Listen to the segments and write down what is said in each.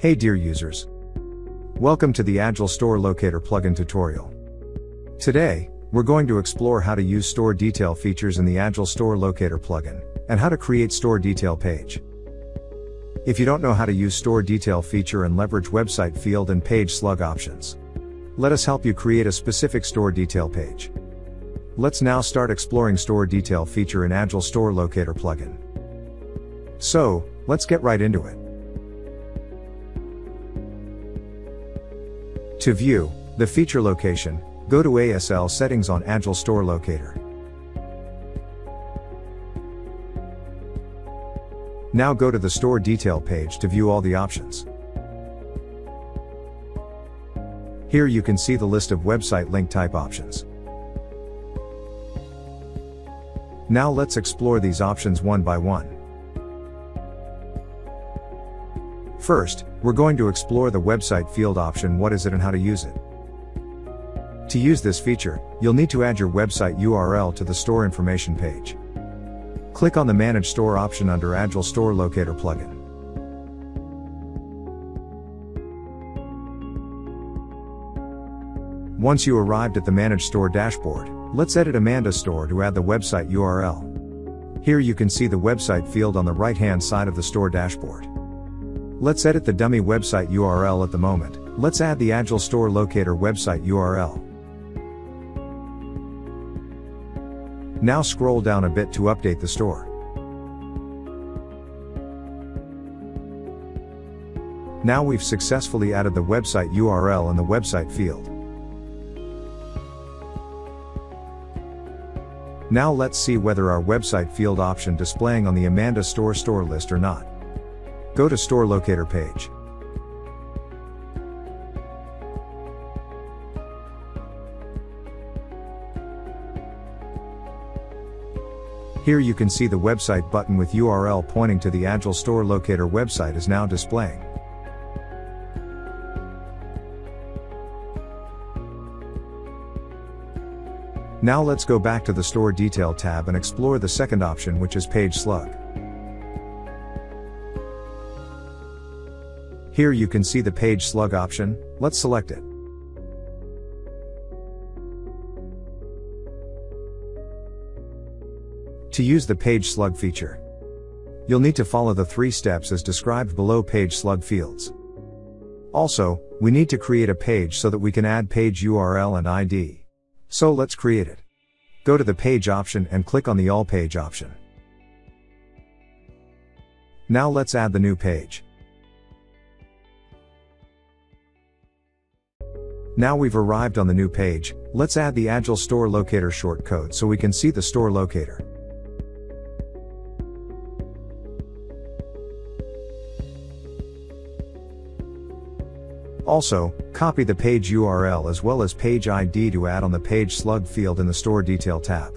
Hey dear users. Welcome to the Agile Store Locator Plugin tutorial. Today, we're going to explore how to use store detail features in the Agile Store Locator plugin, and how to create store detail page. If you don't know how to use store detail feature and leverage website field and page slug options, let us help you create a specific store detail page. Let's now start exploring store detail feature in Agile Store Locator plugin. So, let's get right into it. To view the feature location, go to ASL Settings on Agile Store Locator. Now go to the Store Detail page to view all the options. Here you can see the list of website link type options. Now let's explore these options one by one. First, we're going to explore the website field option, what is it and how to use it. To use this feature, you'll need to add your website URL to the store information page. Click on the Manage Store option under Agile Store Locator plugin. Once you arrived at the Manage Store dashboard, let's edit Amanda's store to add the website URL. Here you can see the website field on the right-hand side of the store dashboard. Let's edit the dummy website URL at the moment. Let's add the Agile Store Locator website URL. Now scroll down a bit to update the store. Now we've successfully added the website URL in the website field. Now let's see whether our website field option displaying on the Amanda store list or not. Go to Store Locator page. Here you can see the website button with URL pointing to the Agile Store Locator website is now displaying. Now let's go back to the Store Detail tab and explore the second option, which is Page Slug. Here you can see the page slug option. Let's select it. To use the page slug feature, you'll need to follow the 3 steps as described below page slug fields. Also, we need to create a page so that we can add page URL and ID. So let's create it. Go to the page option and click on the all page option. Now let's add the new page. Now we've arrived on the new page, let's add the Agile Store Locator shortcode so we can see the store locator. Also, copy the page URL as well as page ID to add on the page slug field in the Store Detail tab.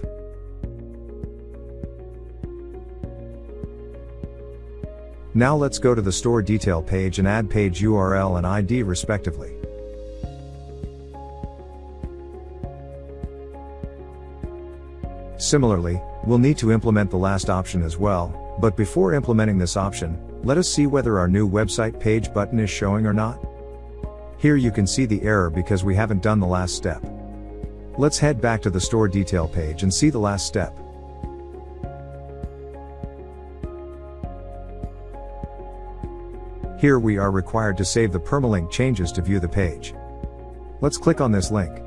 Now let's go to the Store Detail page and add page URL and ID respectively. Similarly, we'll need to implement the last option as well, but before implementing this option, let us see whether our new website page button is showing or not. Here you can see the error because we haven't done the last step. Let's head back to the Store Detail page and see the last step. Here we are required to save the permalink changes to view the page. Let's click on this link.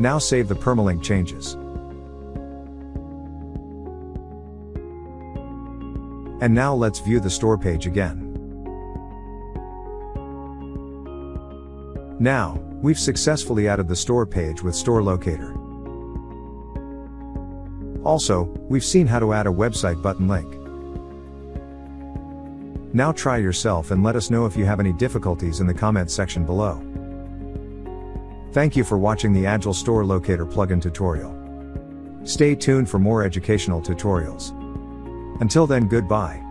Now save the permalink changes. And now let's view the store page again. Now, we've successfully added the store page with Store Locator. Also, we've seen how to add a website button link. Now try yourself and let us know if you have any difficulties in the comments section below. Thank you for watching the Agile Store Locator plugin tutorial. Stay tuned for more educational tutorials. Until then, goodbye.